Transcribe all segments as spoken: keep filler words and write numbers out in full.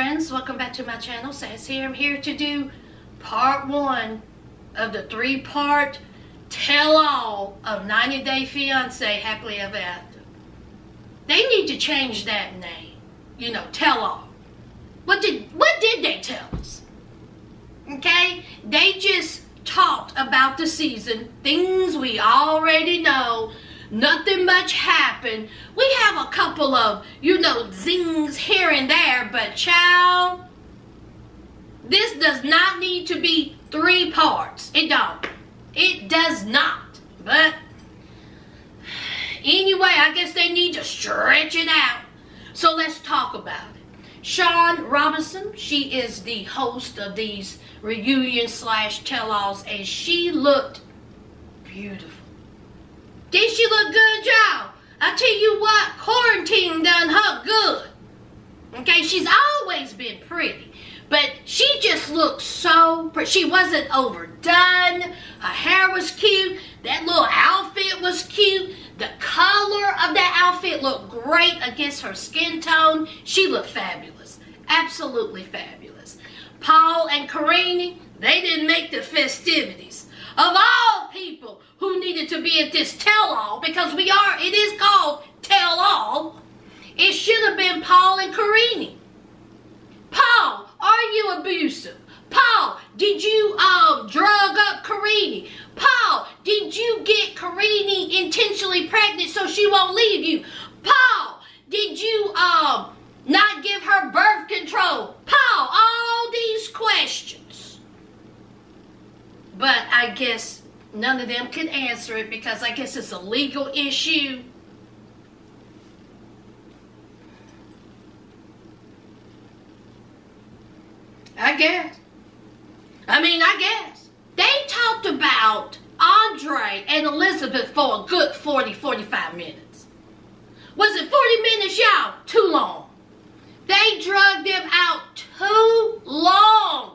friends, welcome back to my channel. Sass here. I'm here to do part one of the three-part tell-all of ninety Day Fiancé Happily Ever After. They need to change that name. You know, tell-all. What did what did they tell us? Okay, they just talked about the season, things we already know. Nothing much happened. We have a couple of, you know, zings here and there, but child, this does not need to be three parts. It don't. It does not. But anyway, I guess they need to stretch it out. So let's talk about it. Shaun Robinson, she is the host of these reunion slash tell-alls, and she looked beautiful. Did she look good, y'all? I tell you what, quarantine done her good. Okay, she's always been pretty, but she just looked so pretty. She wasn't overdone. Her hair was cute. That little outfit was cute. The color of that outfit looked great against her skin tone. She looked fabulous, absolutely fabulous. Paul and Karine, they didn't make the festivities. Of all people who needed to be at this tell-all, because we are, it is called tell-all, it should have been Paul and Karine. Paul, are you abusive? Paul, did you um, drug up Karine? Paul, did you get Karine intentionally pregnant so she won't leave you? Paul, did you um, not give her birth control? Paul, all these questions. But I guess none of them can answer it because I guess it's a legal issue. I guess. I mean, I guess. They talked about Andrei and Elizabeth for a good forty, forty-five minutes. Was it forty minutes, y'all? Too long. They drugged them out too long.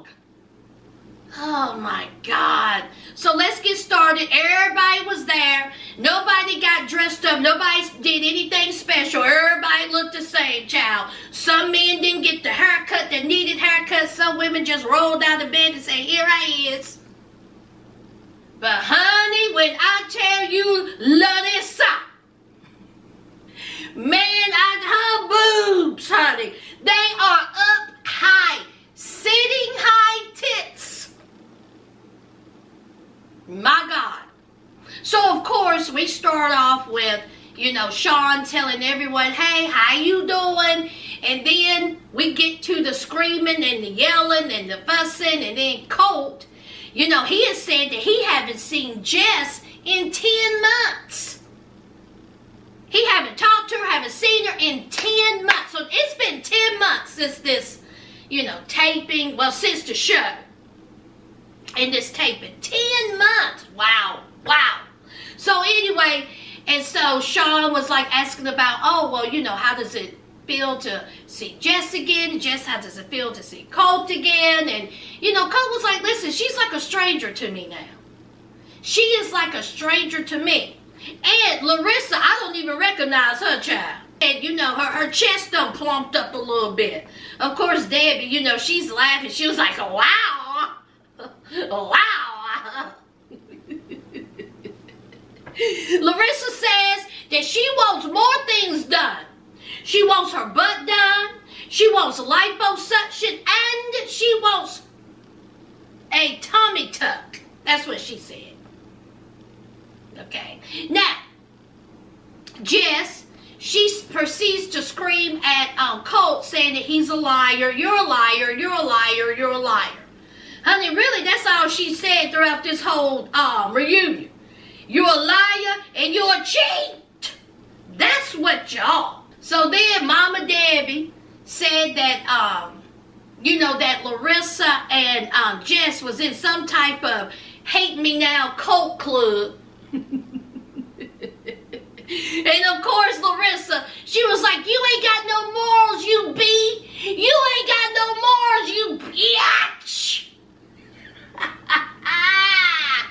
Oh my God. So let's get started. Everybody was there. Nobody got dressed up. Nobody did anything special. Everybody looked the same, child. Some men didn't get the haircut that needed haircut. Some women just rolled out of bed and said, here I is. But honey, when I tell you Larissa, man, I, her boobs, honey, they are up high, sitting high tits. My God. So, of course, we start off with, you know, Shaun telling everyone, hey, how you doing? And then we get to the screaming and the yelling and the fussing. And then Colt, you know, he has said that he haven't seen Jess in ten months. He haven't talked to her, haven't seen her in ten months. So, it's been ten months since this, you know, taping, well, since the show. In this taping, ten months. Wow, wow. So anyway, and so Shaun was like asking about, oh, well, you know, how does it feel to see Jess again? Jess, how does it feel to see Colt again? And, you know, Colt was like, listen, she's like a stranger to me now. She is like a stranger to me. And Larissa, I don't even recognize her, child. And, you know, her, her chest done plumped up a little bit. Of course, Debbie, you know, she's laughing. She was like, oh, wow. Wow. Larissa says that she wants more things done. She wants her butt done. She wants liposuction and she wants a tummy tuck. That's what she said. Okay. Now, Jess, she proceeds to scream at um, Colt saying that he's a liar, you're a liar, you're a liar, you're a liar. Honey, really, that's all she said throughout this whole um, reunion. You're a liar and you're a cheat. That's what y'all. So then Mama Debbie said that, um, you know, that Larissa and um, Jess was in some type of hate me now cult club. And of course, Larissa, she was like, you ain't got no morals, you B. You ain't got no morals, you biatch.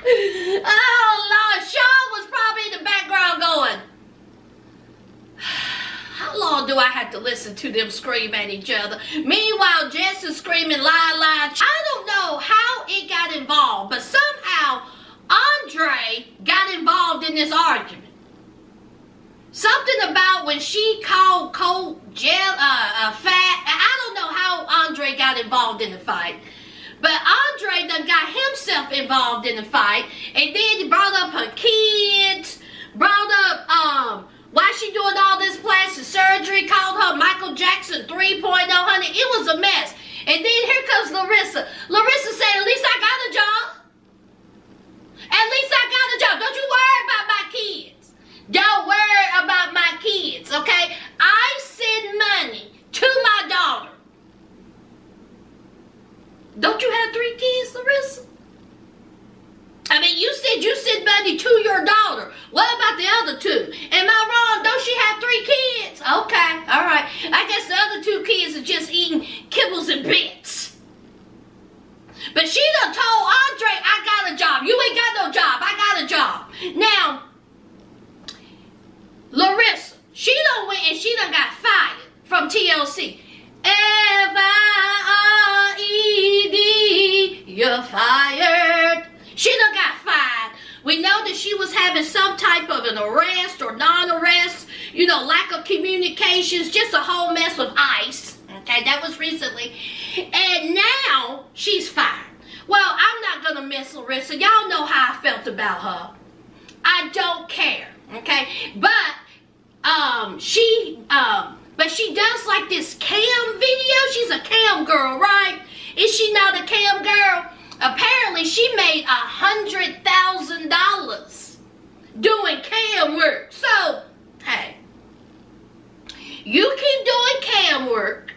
Oh, Lord. Shaun was probably in the background going, how long do do I have to listen to them scream at each other. Meanwhile, Jess is screaming, lie, lie. I don't know how it got involved, but somehow Andrei got involved in this argument. Something about when she called Colt jail, uh, uh, fat. I don't know how Andrei got involved in the fight. But Andrei done got himself involved in the fight. And then he brought up her kids. Brought up, um, why she doing all this plastic surgery. Called her Michael Jackson three point oh, honey. It was a mess. And then here comes Larissa. Larissa said, at least I got a job. At least I got a job. Don't you worry about my kids. Don't worry about my kids, okay? I send money to my daughter. Don't you have three kids, Larissa? I mean, you said you send money to your daughter. What about the other two? Am I wrong? Don't she have three kids? Okay, all right. I guess the other two kids are just eating kibbles and bits. But she done told Andrei, I got a job. You ain't got no job. I got a job. Now, Larissa, she done went and she done got fired from T L C. F I R E D, you're fired. She done got fired. We know that she was having some type of an arrest or non-arrest, you know, lack of communications, just a whole mess of ice. Okay, that was recently. And now she's fired. Well, I'm not going to miss Larissa. Y'all know how I felt about her. I don't care. Okay, but um, she... um. But she does like this cam video. She's a cam girl, right? Is she not a cam girl? Apparently, she made one hundred thousand dollars doing cam work. So, hey, you keep doing cam work.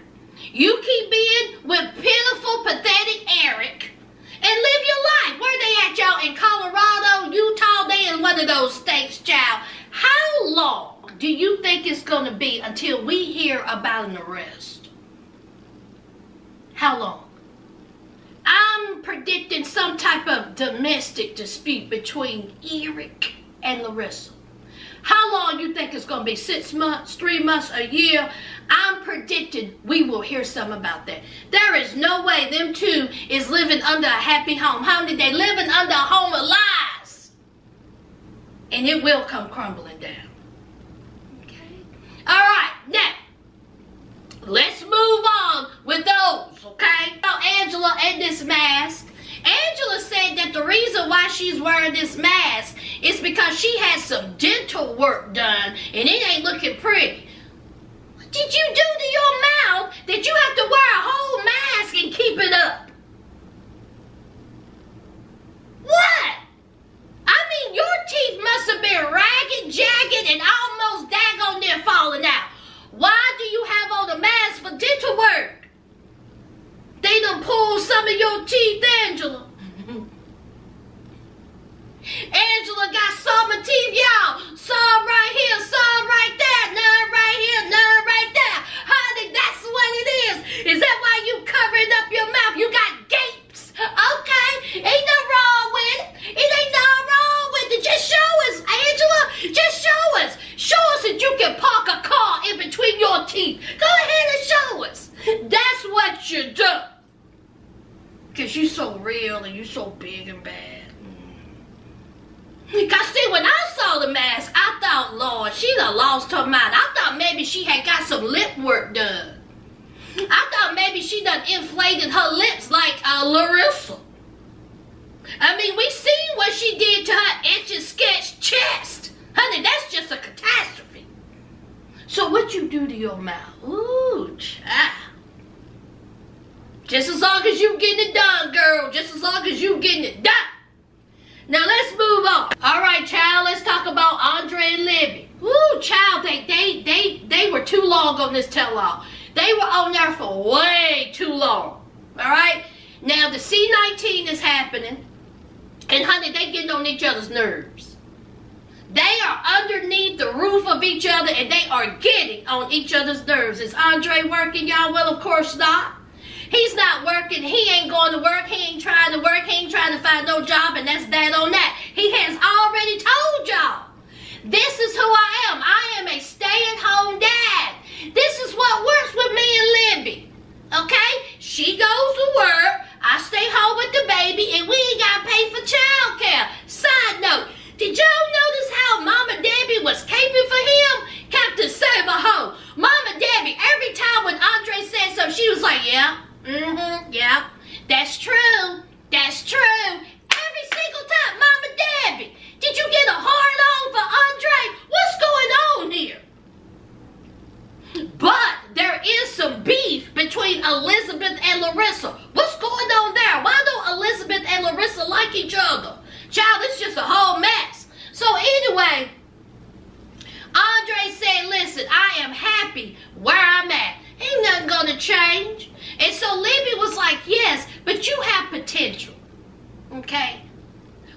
You keep being with pitiful, pathetic Eric. And live your life. Where they at, y'all? In Colorado, Utah, they in one of those states, child. How long do you think it's going to be until we hear about an arrest? How long? I'm predicting some type of domestic dispute between Eric and Larissa. How long you think it's going to be? Six months, three months, a year? I'm predicting we will hear something about that. There is no way them two is living under a happy home. How did they living under a home of lies? And it will come crumbling down. All right, now, let's move on with those, okay? So Angela and this mask. Angela said that the reason why she's wearing this mask is because she had some dental work done, and it ain't looking pretty. What did you do to your mouth that you have to wear a whole mask and keep it up? What? I mean, your teeth must have been ragged, jagged, and almost daggone near falling out. Why do you have on a mask for dental work? They done pulled some of your teeth, Angela. Angela got some of teeth, y'all. Some right here, some right there, none right here, none right there. Honey, that's what it is. Is that why you covering up your mouth? You got gapes, okay? Ain't nothing wrong with it. It ain't nothing wrong. Just show us, Angela. Just show us. Show us that you can park a car in between your teeth. Go ahead and show us. That's what you do. Because you're so real and you're so big and bad. Because, see, when I saw the mask, I thought, Lord, she done lost her mind. I thought maybe she had got some lip work done. I thought maybe she done inflated her lips like uh, Larissa. I mean, we seen what she did to her etch and sketch chest. Honey, that's just a catastrophe. So what you do to your mouth? Ooh, child. Just as long as you getting it done, girl. Just as long as you getting it done. Now, let's move on. All right, child, let's talk about Andrei and Libby. Ooh, child, they, they, they, they were too long on this tell-all. They were on there for way too long. All right? Now, the C nineteen is happening. And, honey, they getting on each other's nerves. They are underneath the roof of each other, and they are getting on each other's nerves. Is Andrei working, y'all? Well, of course not. He's not working. He ain't going to work. He ain't trying to work. He ain't trying to find no job, and that's that on that. He has already told y'all, this is who I am. I am a stay-at-home dad. This pay for child care. Side note, did y'all notice how Mama Debbie was caping for him? Captain Save a Ho. Mama Debbie, every time when Andrei said something, she was like, yeah, mm-hmm, yeah, that's true, that's true. Every single time, Mama Debbie, did you get a hard on for Andrei? What's going on here? But there is some beef between Elizabeth and Larissa. What's going on there? Why don't Elizabeth and Larissa like each other? Child, it's just a whole mess. So anyway, Andrei said, listen, I am happy where I'm at. Ain't nothing gonna change. And so Libby was like, yes, but you have potential. Okay?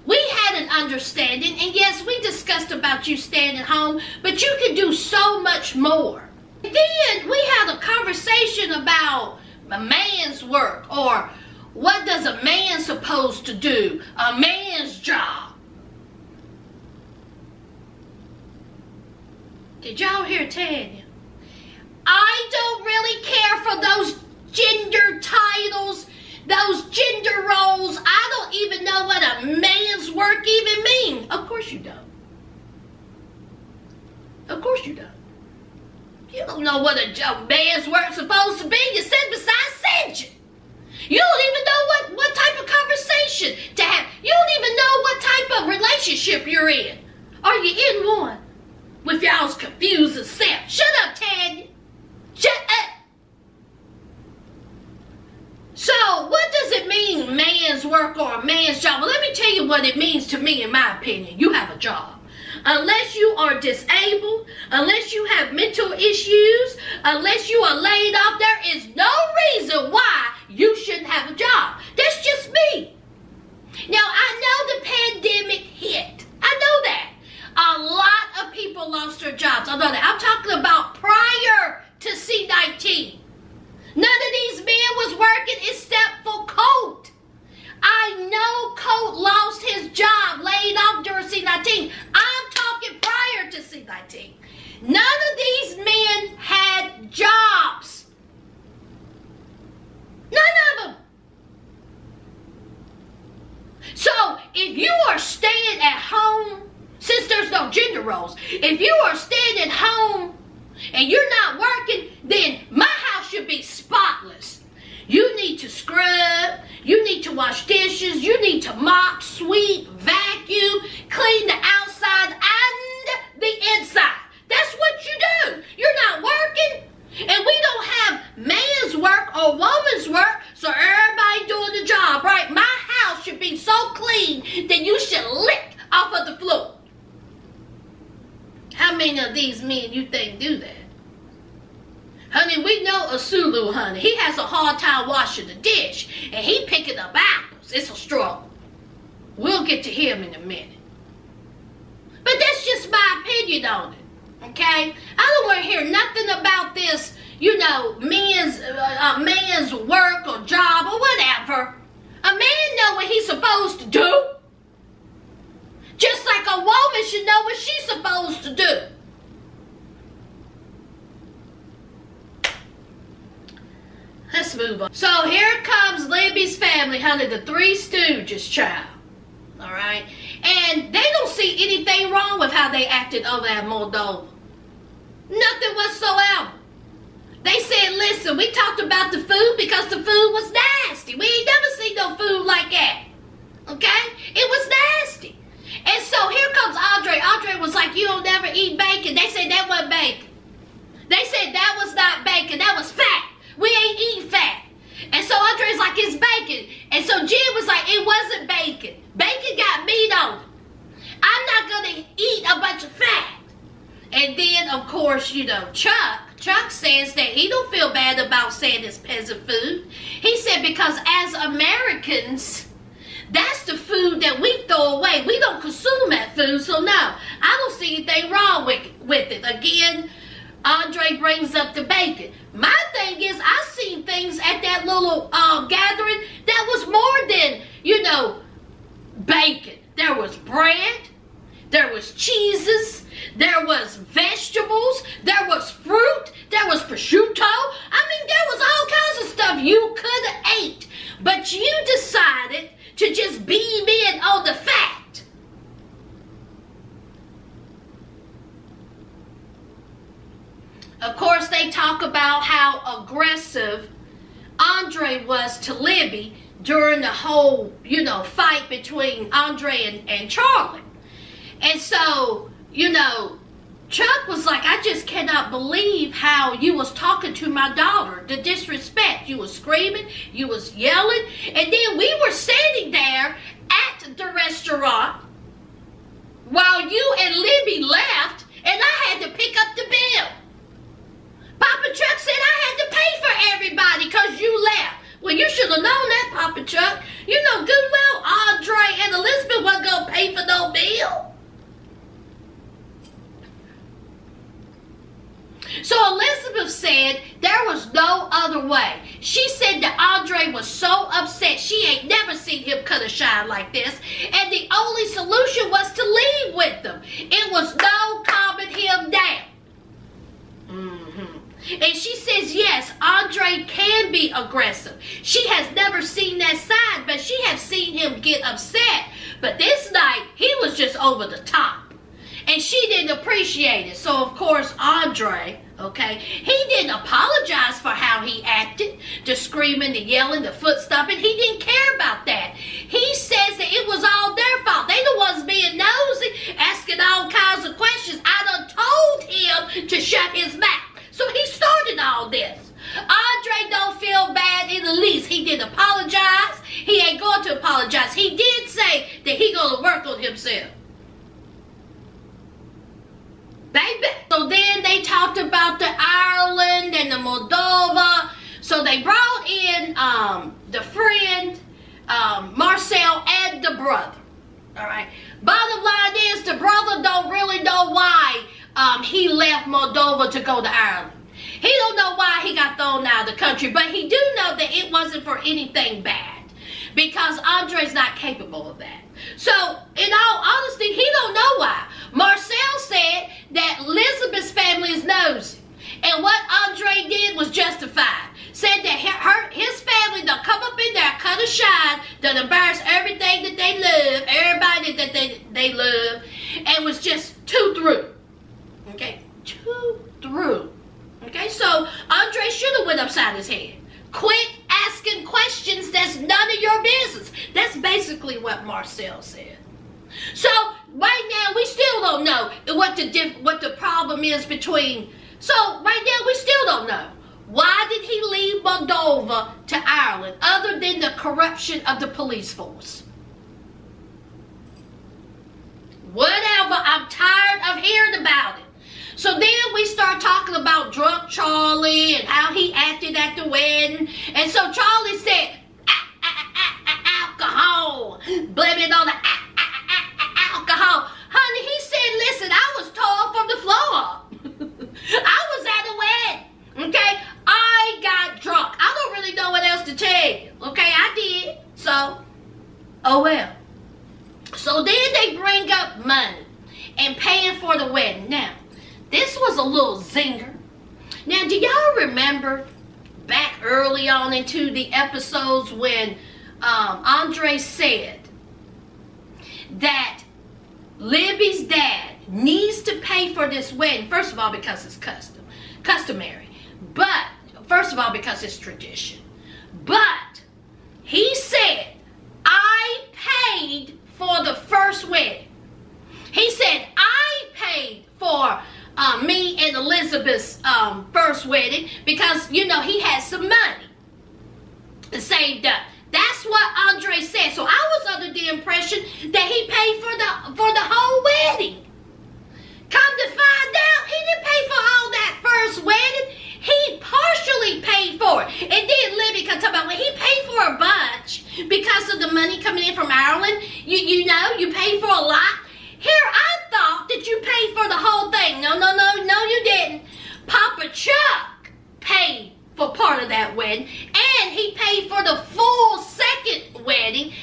We had an understanding, and yes, we discussed about you staying at home, but you can do so much more. And then we had a conversation about a man's work, or what does a man supposed to do? A man's job. Did y'all hear Tanya? I don't really care for those gender titles, those gender roles. I don't even know what a man's work even means. Of course you don't. Of course you don't. You don't know what a, a man's work's supposed to be. You sit beside Sinjin. You don't even know what, what type of conversation to have. You don't even know what type of relationship you're in. Are you in one? With y'all's confusing self. Shut up, Tanya. Shut up. So, what does it mean, man's work or a man's job? Well, let me tell you what it means to me, in my opinion. You have a job. Unless you are disabled, unless you have mental issues, unless you are laid off, there is no reason why you shouldn't have a job. That's just me. Now, I know the pandemic hit. I know that. A lot of people lost their jobs. I know that. I'm talking about prior to C nineteen. None of these men was working except for Colt. I know Colt lost his job, laid off during C nineteen. I'm talking prior to C nineteen. None of these men had jobs. None of them. So if you are staying at home, since there's no gender roles, if you are staying at home and you're not working, then my house should be spotless. You need to scrub, you need to wash dishes, you need to mop, sweep, vacuum, clean the outside and the inside. That's what you do. You're not working, and we don't have man's work or woman's work, so everybody doing the job, right? My house should be so clean that you should lick off of the floor. How many of these men you think do that? Honey, we know Asuelu, honey. He has a hard time washing the dish, and he picking up apples. It's a struggle. We'll get to him in a minute. But that's just my opinion on it, okay? I don't want to hear nothing about this, you know, men's, uh, uh, man's work or job or whatever. A man know what he's supposed to do. Just like a woman should know what she's supposed to do. Let's move on. So here comes Libby's family, honey, the Three Stooges, child. All right? And they don't see anything wrong with how they acted over at Moldova. Nothing whatsoever. They said, listen, we talked about the food because the food was nasty. We ain't never seen no food like that. Okay? It was nasty. And so here comes Andrei. Andrei was like, you don't never eat bacon. They said that wasn't bacon. They said that was not bacon. That was fat. We ain't eating fat. And so Andrei's like, it's bacon. And so Jen was like, it wasn't bacon. Bacon got meat on it. I'm not going to eat a bunch of fat. And then, of course, you know, Chuck. Chuck says that he don't feel bad about saying it's peasant food. He said because as Americans, that's the food that we throw away. We don't consume that food. So, no, I don't see anything wrong with, with it. Again, Andrei brings up the bacon. My thing is, I seen things at that little uh, gathering that was more than, you know, bacon. There was bread, there was cheeses, there was vegetables, there was fruit, there was prosciutto. I mean, there was all kinds of stuff you could have ate, but you decided to just beam in on the fact . Of course they talk about how aggressive Andrei was to Libby during the whole, you know, fight between Andrei and, and Charlie. And so, you know, Chuck was like, I just cannot believe how you was talking to my daughter, the disrespect. You was screaming, you was yelling, and then we were sitting there at the restaurant while you and Libby left, and I had to pick up the bill. Papa Chuck said I had to pay for everybody because you left. Well, you should have known that, Papa Chuck. You know good well Andrei and Elizabeth wasn't going to pay for no bill. So Elizabeth said there was no other way. She said that Andrei was so upset she ain't never seen him cut a shine like this. And the only solution was to leave with them. It was no calming him down. Mm-hmm. And she says, yes, Andrei can be aggressive. She has never seen that side, but she has seen him get upset. But this night, he was just over the top. And she didn't appreciate it. So, of course, Andrei, okay, he didn't apologize for how he acted, the screaming, the yelling, the foot stomping. He didn't care about that. He says that it was all their fault. They the ones being nosy, asking all kinds of questions. I done told him to shut his mouth. So he started all this. Andrei don't feel bad in the least. He didn't apologize. He ain't going to apologize. He did say that he going to work on himself. Baby. So then they talked about the Ireland and the Moldova. So they brought in um, the friend, um, Marcel, and the brother. All right. Bottom line is the brother don't really know why um, he left Moldova to go to Ireland. He don't know why he got thrown out of the country, but he do know that it wasn't for anything bad because Andrei's not capable of that. So, in all honesty, he don't know why. Marcel said that Elizabeth's family is nosy. And what Andrei did was justified. Said that her, his family, they'll come up in there, cut a shine, they'll embarrass everything that they love, everybody that they, they love, and was just too through. Okay? Too through. Okay? So, Andrei should have went upside his head. Quit asking questions that's none of your business. That's basically what Marcel said. So right now we still don't know what the diff what the problem is between. So right now we still don't know why did he leave Moldova to Ireland, other than the corruption of the police force. Whatever, I'm tired of hearing about it. So then we start talking about drunk Charlie and how he acted at the wedding. And so Charlie said, ah, ah, ah, ah, alcohol. Blame it on the ah, ah, ah, ah, alcohol. Honey, he said, listen, I was torn from the floor. I was at the wedding, okay? I got drunk. I don't really know what else to tell you, okay? I did, so, oh well. So then they bring up money and paying for the wedding. Now, this was a little zinger. Now, do y'all remember back early on into the episodes when um, Andrei said that Libby's dad needs to pay for this wedding? First of all, because it's custom, customary. But, first of all, because it's tradition. But, he said, I paid for the first wedding. He said, I paid for Uh, me and Elizabeth's um, first wedding because, you know, he had some money saved up. That's what Andrei said. So I was under the impression that he paid for the for the whole wedding. Come to find out, he didn't pay for all that first wedding. He partially paid for it. And then Libby comes talk about, well, he paid for a bunch because of the money coming in from Ireland. You, you know, you paid for a lot. Here, I thought that you paid for the whole thing. No, no, no, no, you didn't. Papa Chuck paid for part of that wedding, and he paid for the full second wedding,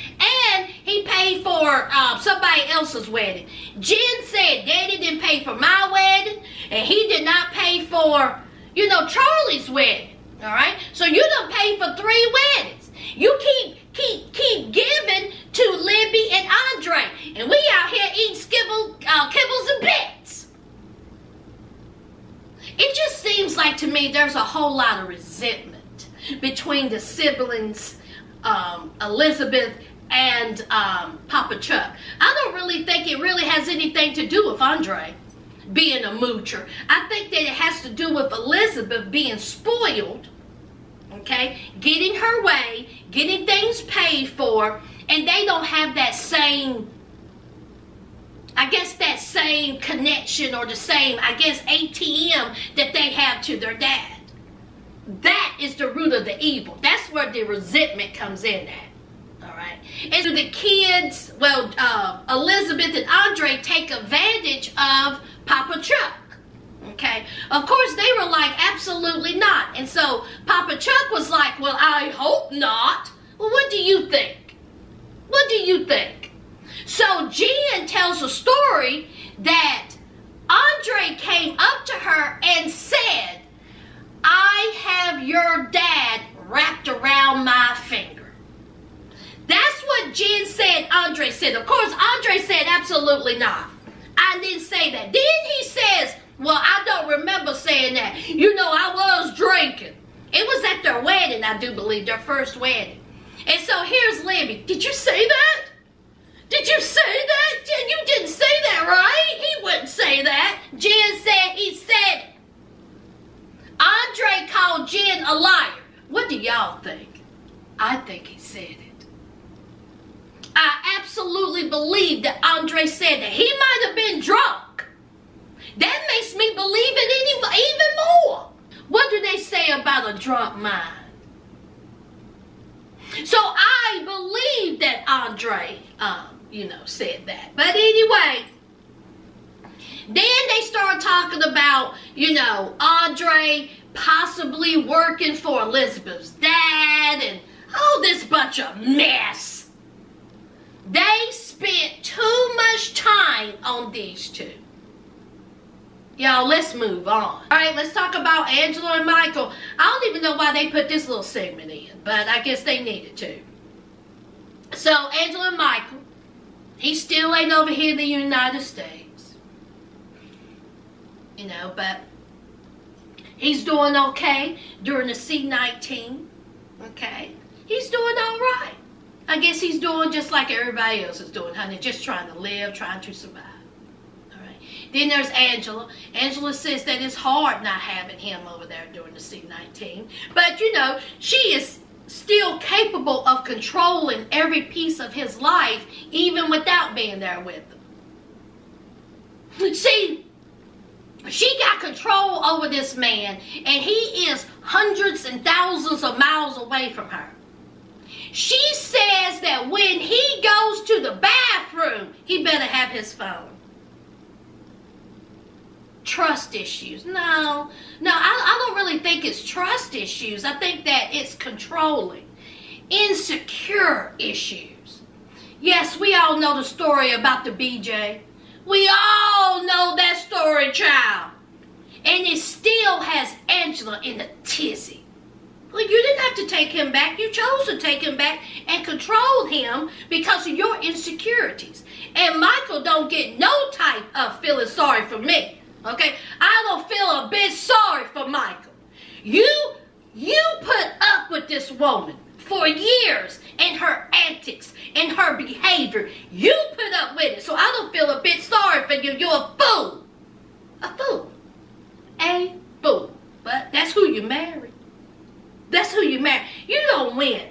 and he paid for uh, somebody else's wedding. Jen said Daddy didn't pay for my wedding, and he did not pay for, you know, Charlie's wedding, all right? So you done paid for three weddings. You keep keep keep giving to Libby and Andre, and we out here eating skibble, uh, kibbles and bits. It just seems like to me there's a whole lot of resentment between the siblings, um, Elizabeth and um, Papa Chuck. I don't really think it really has anything to do with Andre being a moocher. I think that it has to do with Elizabeth being spoiled, okay, getting her way, getting things paid for, and they don't have that same, I guess, that same connection or the same, I guess, A T M that they have to their dad. That is the root of the evil. That's where the resentment comes in at. Right. And so the kids, well, uh, Elizabeth and Andre take advantage of Papa Chuck, okay? Of course, they were like, absolutely not. And so Papa Chuck was like, well, I hope not. Well, what do you think? What do you think? So Jen tells a story that Andre came up to her and said, I have your dad wrapped around my finger. That's what Jen said Andre said. Of course, Andre said, absolutely not. I didn't say that. Then he says, well, I don't remember saying that. You know, I was drinking. It was at their wedding, I do believe, their first wedding. And so here's Libby. Did you say that? Did you say that? Jen, you didn't say that, right? He wouldn't say that. Jen said he said it. Andre called Jen a liar. What do y'all think? I think he said it. I absolutely believe that Andre said that. He might have been drunk. That makes me believe it even, even more. What do they say about a drunk mind? So I believe that Andre, um, you know, said that. But anyway, then they start talking about, you know, Andre possibly working for Elizabeth's dad and all this bunch of mess. They spent too much time on these two. Y'all, let's move on. All right, let's talk about Angela and Michael. I don't even know why they put this little segment in, but I guess they needed to. So, Angela and Michael, he still ain't over here in the United States. You know, but he's doing okay during the C nineteen. Okay? He's doing all right. I guess he's doing just like everybody else is doing, honey. Just trying to live, trying to survive. All right. Then there's Angela. Angela says that it's hard not having him over there during the C nineteen. But, you know, she is still capable of controlling every piece of his life, even without being there with him. See, she got control over this man, and he is hundreds and thousands of miles away from her. She says that when he goes to the bathroom, he better have his phone. Trust issues. No, no, I, I don't really think it's trust issues. I think that it's controlling. Insecure issues. Yes, we all know the story about the B J. We all know that story, child. And it still has Angela in a tizzy. Well, you didn't have to take him back. You chose to take him back and control him because of your insecurities. And Michael don't get no type of feeling sorry for me. Okay? I don't feel a bit sorry for Michael. You, you put up with this woman for years and her antics and her behavior. You put up with it. So I don't feel a bit sorry for you. You're a fool. A fool. A fool. But that's who you married. That's who you marry. You don't win.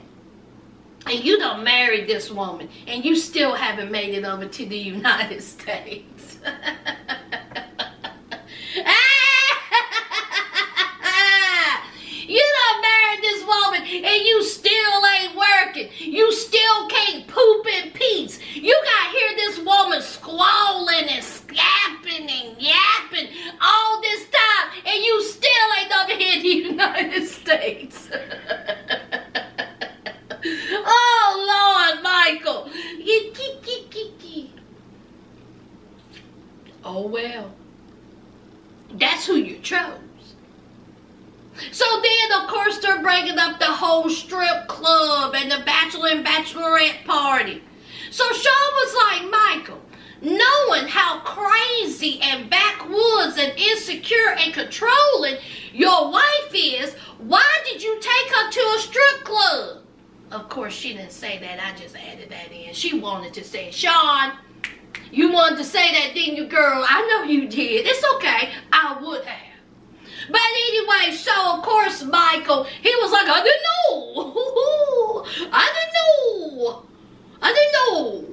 And you don't marry this woman. And you still haven't made it over to the United States. You done married this woman and you still ain't working. You still can't poop in peace. You got to hear this woman squalling and scapping and yapping all this time and you still ain't over here in the United States. Oh, Lord, Michael. Oh, well. That's who you chose. So then, of course, they're breaking up the whole strip club and the bachelor and bachelorette party. So Shaun was like Michael, knowing how crazy and backwoods and insecure and controlling your wife is, why did you take her to a strip club? Of course, she didn't say that. I just added that in. She wanted to say, Shaun, you wanted to say that, didn't you, girl? I know you did. It's okay. I would have. But anyway, so of course, Michael, he was like, I didn't know. I didn't know. I didn't know.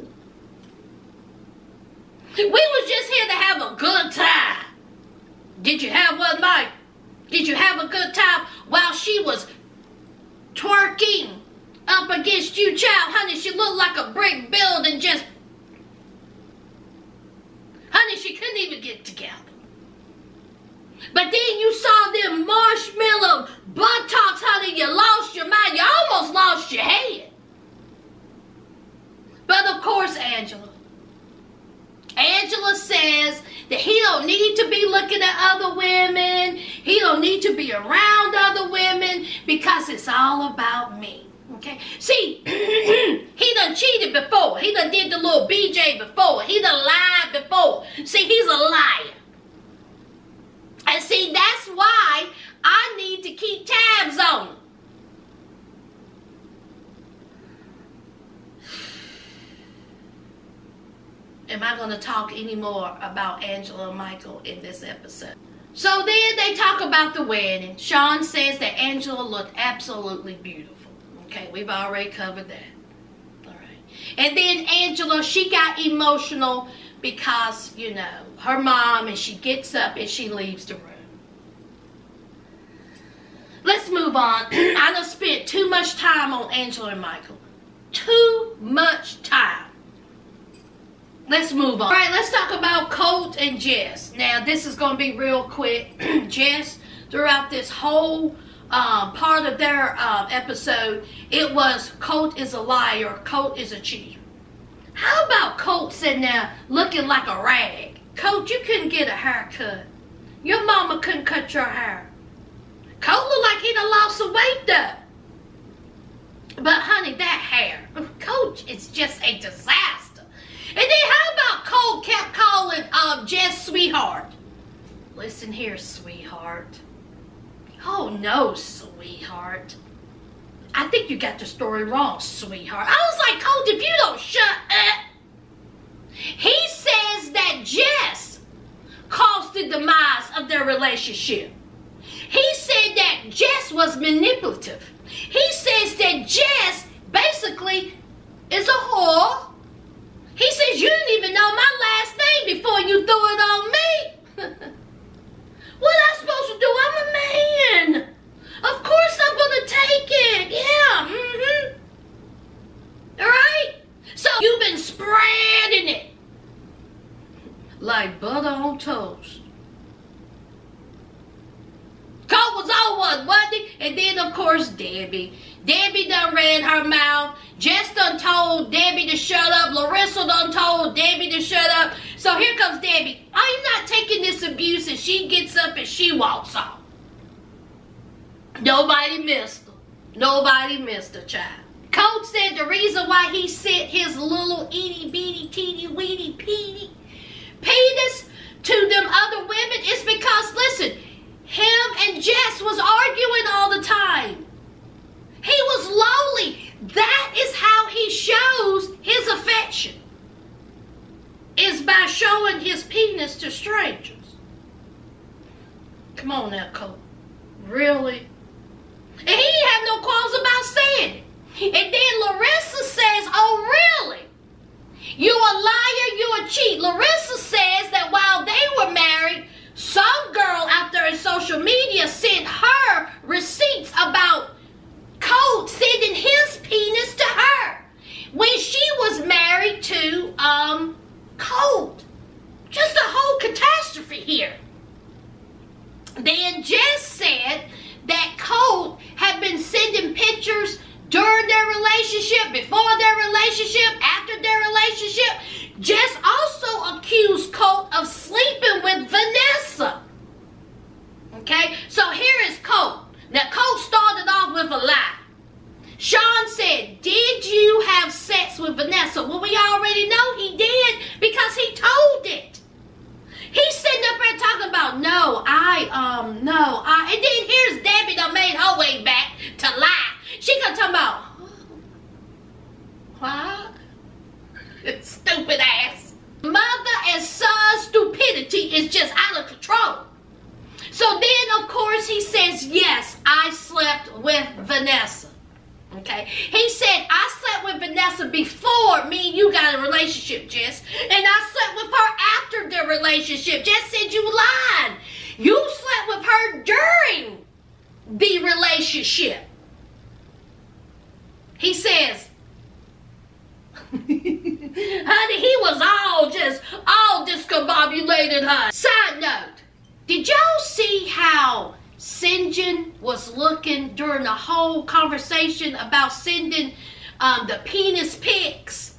We was just here to have a good time. Did you have one, Mike? Did you have a good time while she was twerking up against you, child? Honey, she looked like a brick building just... Honey, she couldn't even get together. But then you saw them marshmallow buttocks, honey. You lost your mind. You almost lost your head. But of course, Angela. Angela says that he don't need to be looking at other women. He don't need to be around other women because it's all about me. Okay? See, he done cheated before. He done did the little B J before. He done lied before. See, he's a liar. And see, that's why I need to keep tabs on him. Am I going to talk any more about Angela and Michael in this episode? So then they talk about the wedding. Shaun says that Angela looked absolutely beautiful. Okay, we've already covered that. All right. And then Angela, she got emotional because, you know, her mom, and she gets up and she leaves the room. Let's move on. I done spent too much time on Angela and Michael. Too much time. Let's move on. All right, let's talk about Colt and Jess. Now, this is going to be real quick. Jess, throughout this whole um, part of their uh, episode, it was Colt is a liar, Colt is a cheater. How about Colt sitting there looking like a rag? Colt, you couldn't get a haircut. Your mama couldn't cut your hair. Colt looked like he done lost some weight, though. But, honey, that hair. Colt, it's just a disaster. And then how about Cole kept calling um, Jess sweetheart? Listen here, sweetheart. Oh, no, sweetheart. I think you got the story wrong, sweetheart. I was like, Cole, if you don't shut up. He says that Jess caused the demise of their relationship. He said that Jess was manipulative. He says that Jess basically is a whore. He says, you didn't even know my last name before you threw it on me. What am I supposed to do? I'm a man. Of course I'm going to take it. Yeah. Mm-hmm. All right? So you've been spreading it like butter on toast. Colt was all one, wasn't he? And then, of course, Debbie. Debbie done ran her mouth. Jess done told Debbie to shut up. Larissa done told Debbie to shut up. So here comes Debbie. I'm not taking this abuse, and she gets up and she walks off. Nobody missed her. Nobody missed her, child. Coach said the reason why he sent his little itty bitty teeny weeny peeny penis to them other women is because, listen, him and Jess was arguing all the time. He was lonely. That is how he shows his affection, is by showing his penis to strangers. Come on now, Cole. Really? And he didn't have no qualms about saying it. And then Larissa says, oh, really? You a liar, you a cheat. Larissa says that while they were married, some girl out there in social media sent her receipts about Colt sending his penis to her when she was married to um Colt. Just a whole catastrophe here. Then Jess said that Colt had been sending pictures during their relationship, before their relationship, after their relationship. Jess also accused Colt of sleeping with Vanessa. Okay, so here is Colt. like, um, no. Uh, and then here's Debbie that made her way back to lie. She gonna talk about, what? Stupid ass. Mother and son stupidity is just out of control. So then, of course, he says, yes, I slept with Vanessa. Okay, he said, I slept with Vanessa before me and you got a relationship, Jess. And I slept with her after their relationship. Jess said you lied. You slept with her during the relationship. He says, honey, he was all just, all discombobulated, honey. Side note, did y'all see how Sinjin was looking during the whole conversation about sending um, the penis pics?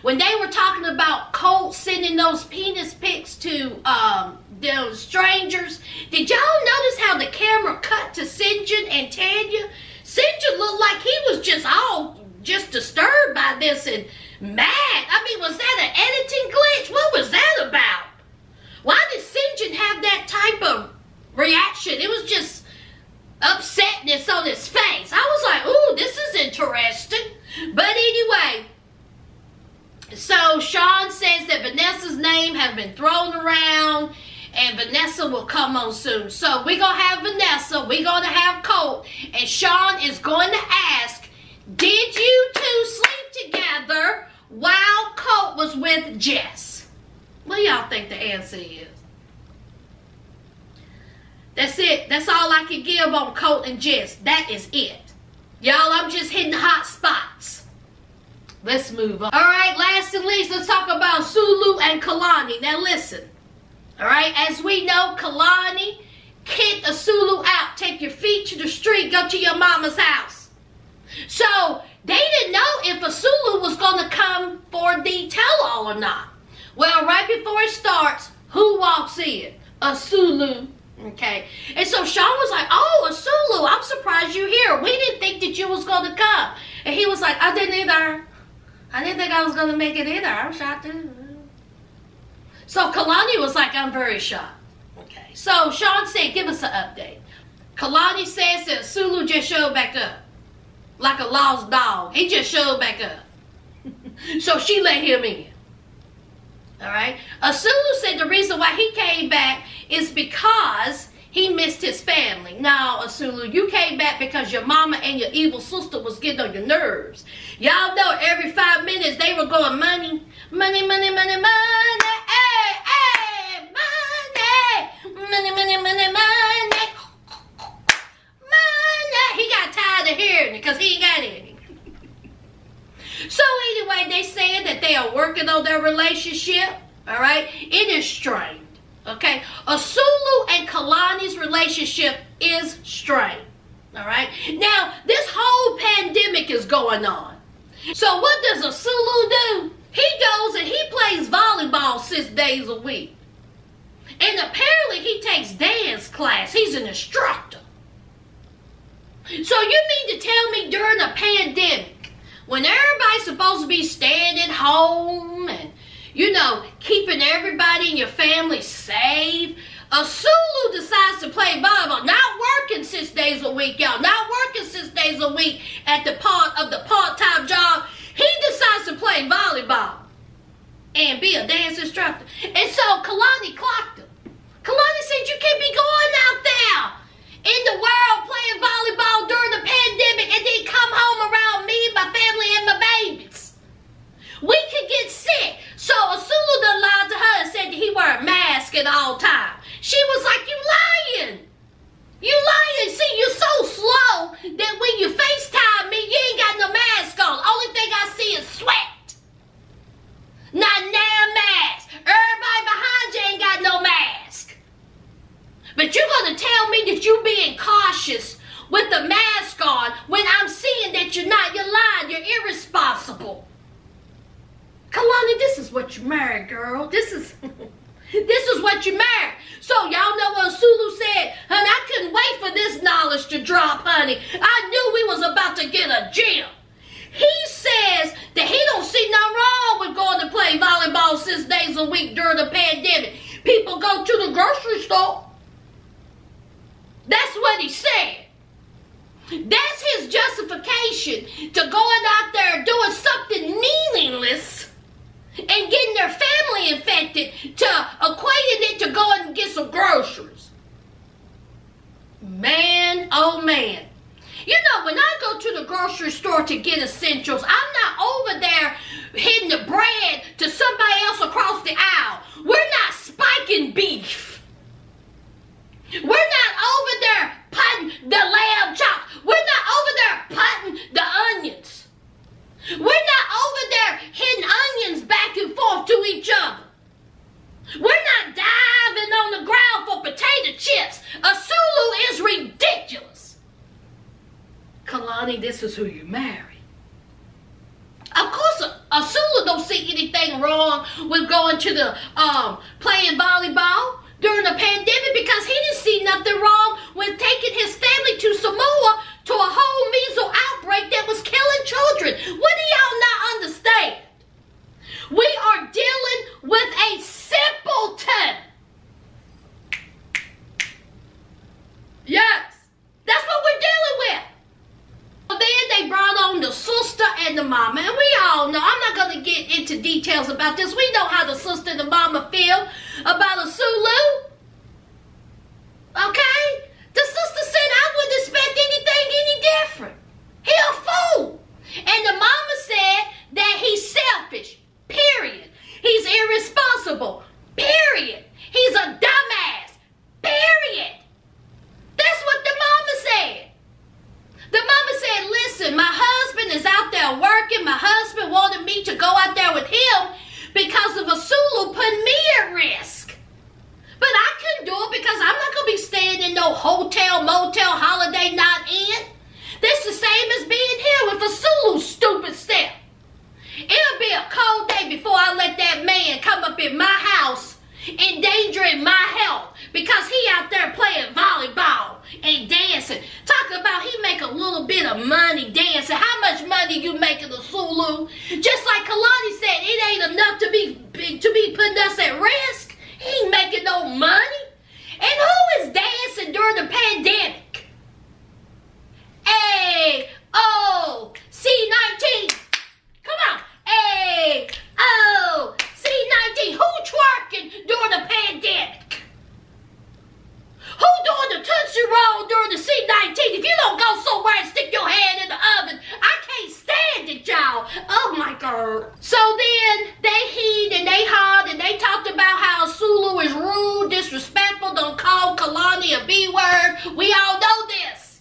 When they were talking about Colt sending those penis pics to um, those strangers, did y'all notice how the camera cut to Sinjin and Tanya? Sinjin looked like he was just all just disturbed by this and mad. I mean, was that an editing glitch? What was that about? Why did Sinjin have that type of reaction? It was just upsetness on his face. I was like, ooh, this is interesting. But anyway, so Shaun says that Vanessa's name has been thrown around and Vanessa will come on soon. So we're going to have Vanessa, we're going to have Colt, and Shaun is going to ask, did you two sleep together while Colt was with Jess? What do y'all think the answer is? That's it. That's all I can give on Colt and Jess. That is it. Y'all, I'm just hitting the hot spots. Let's move on. All right, last and least, let's talk about Sulu and Kalani. Now, listen. All right, as we know, Kalani kicked Asuelu out. Take your feet to the street. Go to your mama's house. So, they didn't know if Asuelu was going to come for the tell-all or not. Well, right before it starts, who walks in? Asuelu. Okay, and so Shaun was like, oh, Asuelu, I'm surprised you're here. We didn't think that you was going to come. And he was like, I didn't either. I didn't think I was going to make it either. I'm shocked too. So Kalani was like, I'm very shocked. Okay, so Shaun said, give us an update. Kalani says that Asuelu just showed back up. Like a lost dog. He just showed back up. So she let him in. All right. Asuelu said the reason why he came back is because he missed his family. Now, Asuelu, you came back because your mama and your evil sister was getting on your nerves. Y'all know every five minutes they were going money, money, money, money, money, hey, hey, money, money, money, money, money, money. He got tired of hearing it because he ain't got any. So anyway, they said that they are working on their relationship, all right? It is strained, okay? Asuelu and Kalani's relationship is strained, all right? Now, this whole pandemic is going on. So what does Asuelu do? He goes and he plays volleyball six days a week. And apparently he takes dance class. He's an instructor. So you mean to tell me during a pandemic, when everybody's supposed to be staying at home and, you know, keeping everybody in your family safe, Asuelu decides to play volleyball, not working six days a week, y'all, not working six days a week at the part of the part-time job. He decides to play volleyball and be a dance instructor. And so Kalani clocked him. Kalani said, you can't be going out there in the world playing volleyball during the pandemic and then come home around me, my family, and my babies. We could get sick. So Asuelu done lied to her and said that he wore a mask at all time. She was like, you lying. You lying. See, you're so slow that when you FaceTime me, you ain't got no mask on. Only thing I see is sweat. Not now mask. Everybody behind you ain't got no mask. But you're going to tell me that you're being cautious with the mask on when I'm seeing that you're not, you're lying, you're irresponsible. Kalani, this is what you married, girl. This is, this is what you married. So y'all know what Asuelu said. Honey, I couldn't wait for this knowledge to drop, honey. I knew we was about to get a gem. He says that he don't see nothing wrong with going to play volleyball six days a week during the pandemic. People go to the grocery store. That's what he said. That's his justification to going out there doing something meaningless and getting their family infected to equating it to going and get some groceries. Man, oh man. You know, when I go to the grocery store to get essentials, I'm not over there hitting the bread to somebody else across the aisle. We're not spiking beef. We're not over there putting the lamb chops. We're not over there putting the onions. We're not over there hitting onions back and forth to each other. We're not diving on the ground for potato chips. Asuelu is ridiculous. Kalani, this is who you marry. Of course, Asuelu don't see anything wrong with going to the, um, playing volleyball during the pandemic, because he didn't see nothing wrong with taking his family to Samoa to a whole measles outbreak that was killing children. What do y'all not understand? We are dealing with a simpleton. Yes, that's what we're dealing with. Then they brought on the sister and the mama, and we all know, I'm not going to get into details about this. We know how the sister and the mama feel about Asuelu. Okay? The sister said, I wouldn't expect anything any different. He a fool. And the mama said that he's selfish, period. He's irresponsible, period. He's a dumbass, period. That's what the mama said. The mama said, listen, my husband is out there working. My husband wanted me to go out there with him because of Asuelu putting me at risk. But I couldn't do it because I'm not going to be staying in no hotel, motel, holiday not in. That's the same as being here with Asuelu's stupid step. It'll be a cold day before I let that man come up in my house endangering my health because he out there playing volleyball and dancing. Talk about he make a little bit of money dancing. How much money you making, Asuelu? Just like Kalani said, it ain't enough to be to be putting us at risk. He ain't making no money. And who is dancing during the pandemic? A O C nineteen. Come on. A O C nineteen. Who twerking during the pandemic? Who doing the Tootsie Roll during the C nineteen? If you don't go somewhere and stick your hand in the oven, I can't stand it, y'all. Oh, my God. So then they heed and they hawed and they talked about how Asuelu is rude, disrespectful, don't call Kalani a B-word. We all know this.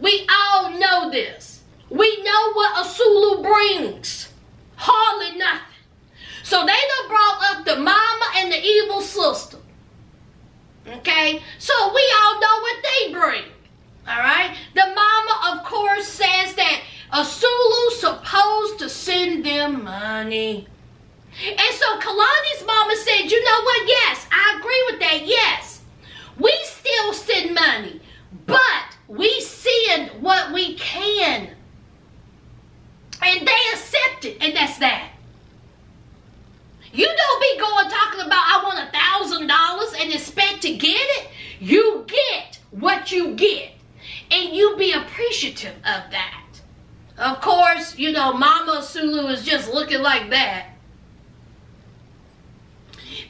We all know this. We know what Asuelu brings. Hardly nothing. So they done brought up the mama and the evil sister. Okay, so we all know what they bring, all right? The mama, of course, says that Asuelu's supposed to send them money. And so Kalani's mama said, you know what, yes, I agree with that, yes. We still send money, but we send what we can. And they accept it, and that's that. You don't be going talking about I want a thousand dollars and expect to get it. You get what you get, and you be appreciative of that. Of course, you know, Mama Asuelu is just looking like that.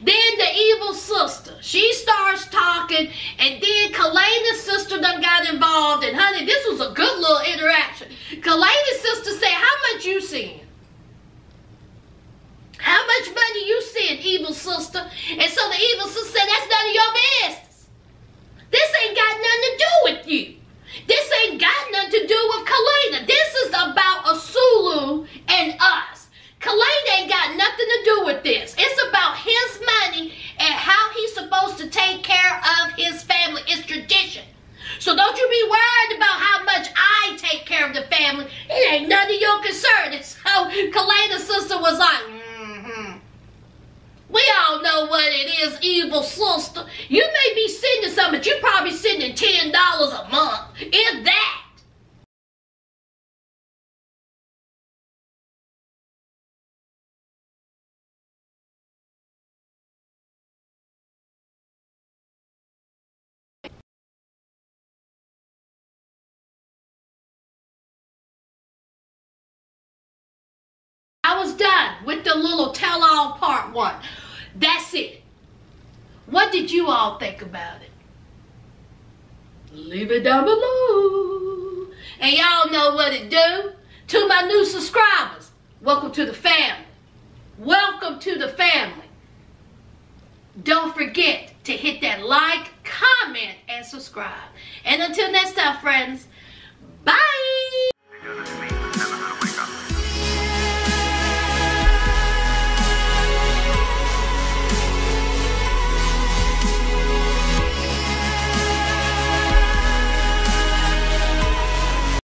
Then the evil sister, she starts talking, and then Kalani's sister done got involved. And honey, this was a good little interaction. Kalani's sister said, "How much you seen? How much money you send, evil sister?" And so the evil sister said, that's none of your business. This ain't got nothing to do with you. This ain't got nothing to do with Kalani. This is about Asuelu and us. Kalani ain't got nothing to do with this. It's about his money and how he's supposed to take care of his family. It's tradition. So don't you be worried about how much I take care of the family. It ain't none of your concern. And so Kalani's sister was like, we all know what it is, evil sister. You may be sending some, but you're probably sending ten dollars a month. If that. was done with the little tell-all part one. That's it. What did you all think about it? Leave it down below. And y'all know what it do. To my new subscribers, welcome to the family. Welcome to the family. Don't forget to hit that like, comment, and subscribe. And until next time, friends, bye.